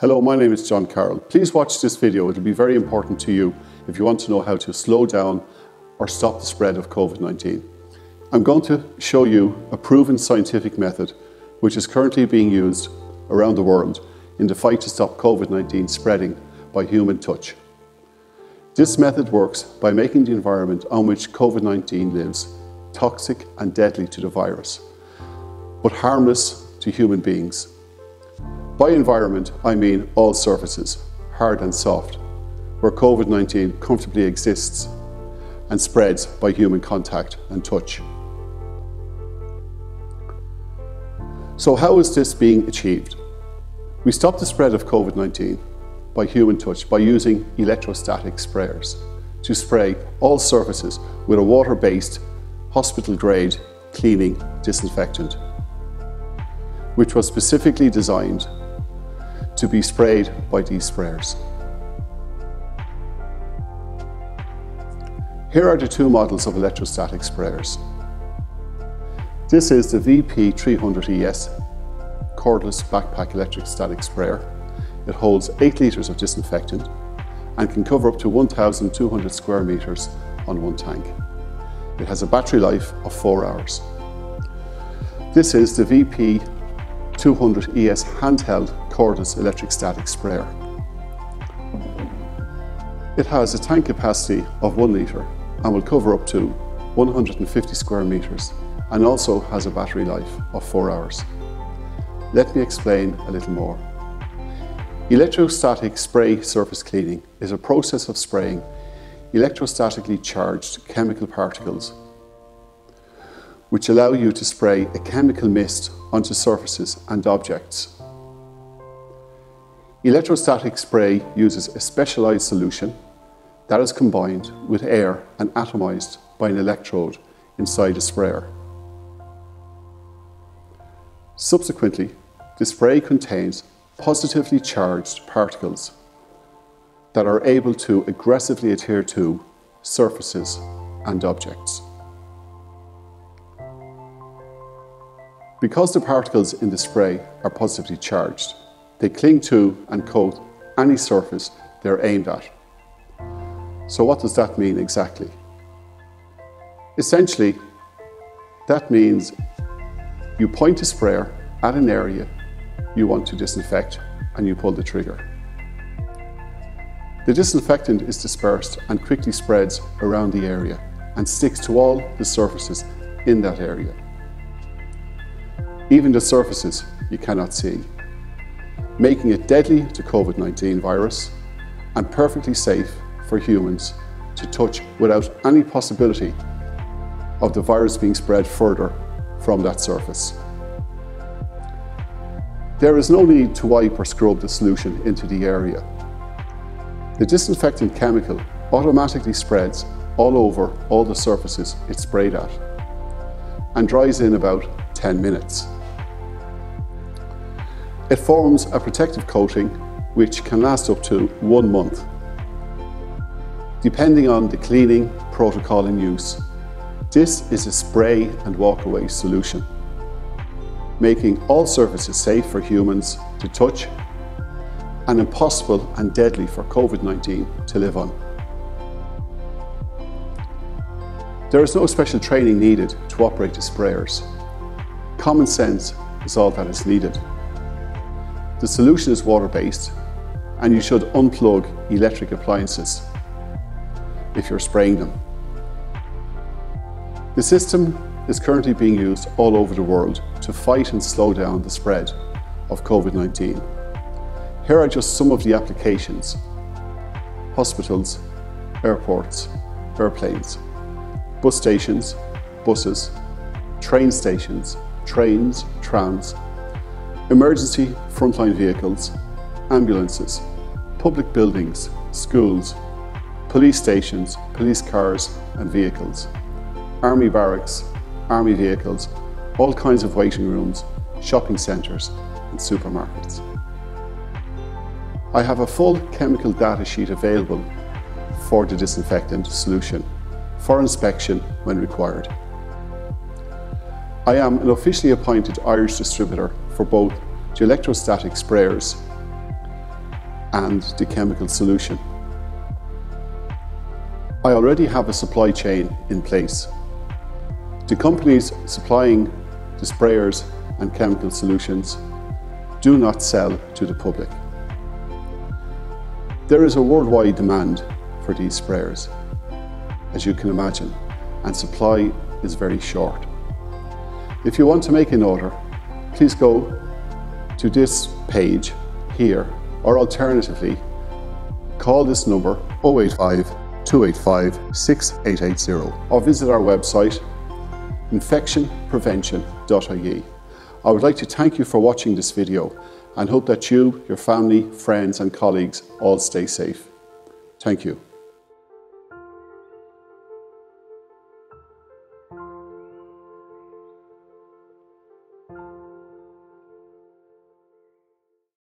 Hello, my name is John Carroll. Please watch this video. It'll be very important to you if you want to know how to slow down or stop the spread of COVID-19. I'm going to show you a proven scientific method which is currently being used around the world in the fight to stop COVID-19 spreading by human touch. This method works by making the environment on which COVID-19 lives toxic and deadly to the virus, but harmless to human beings. By environment, I mean all surfaces, hard and soft, where COVID-19 comfortably exists and spreads by human contact and touch. So how is this being achieved? We stop the spread of COVID-19 by human touch by using electrostatic sprayers to spray all surfaces with a water-based, hospital-grade cleaning disinfectant, which was specifically designed to be sprayed by these sprayers. Here are the two models of electrostatic sprayers. This is the VP300ES cordless backpack electrostatic sprayer. It holds 8 litres of disinfectant and can cover up to 1,200 square metres on one tank. It has a battery life of 4 hours. This is the VP200ES handheld cordless electrostatic sprayer. It has a tank capacity of 1 litre and will cover up to 150 square metres and also has a battery life of 4 hours. Let me explain a little more. Electrostatic spray surface cleaning is a process of spraying electrostatically charged chemical particles, which allow you to spray a chemical mist onto surfaces and objects. Electrostatic spray uses a specialized solution that is combined with air and atomized by an electrode inside a sprayer. Subsequently, the spray contains positively charged particles that are able to aggressively adhere to surfaces and objects. Because the particles in the spray are positively charged, they cling to and coat any surface they're aimed at. So what does that mean exactly? Essentially, that means you point a sprayer at an area you want to disinfect and you pull the trigger. The disinfectant is dispersed and quickly spreads around the area and sticks to all the surfaces in that area. Even the surfaces you cannot see, making it deadly to COVID-19 virus and perfectly safe for humans to touch without any possibility of the virus being spread further from that surface. There is no need to wipe or scrub the solution into the area. The disinfectant chemical automatically spreads all over all the surfaces it's sprayed at and dries in about 10 minutes. It forms a protective coating which can last up to 1 month, depending on the cleaning protocol in use. This is a spray and walk-away solution, making all surfaces safe for humans to touch and impossible and deadly for COVID-19 to live on. There is no special training needed to operate the sprayers. Common sense is all that is needed. The solution is water-based and you should unplug electric appliances if you're spraying them. The system is currently being used all over the world to fight and slow down the spread of COVID-19. Here are just some of the applications: hospitals, airports, airplanes, bus stations, buses, train stations, trains, trams, emergency frontline vehicles, ambulances, public buildings, schools, police stations, police cars and vehicles, army barracks, army vehicles, all kinds of waiting rooms, shopping centres and supermarkets. I have a full chemical data sheet available for the disinfectant solution for inspection when required. I am an officially appointed Irish distributor for both the electrostatic sprayers and the chemical solution. I already have a supply chain in place. The companies supplying the sprayers and chemical solutions do not sell to the public. There is a worldwide demand for these sprayers, as you can imagine, and supply is very short. If you want to make an order, please go to this page here, or alternatively, call this number 085 285 6880 or visit our website infectionprevention.ie. I would like to thank you for watching this video and hope that you, your family, friends and colleagues all stay safe. Thank you.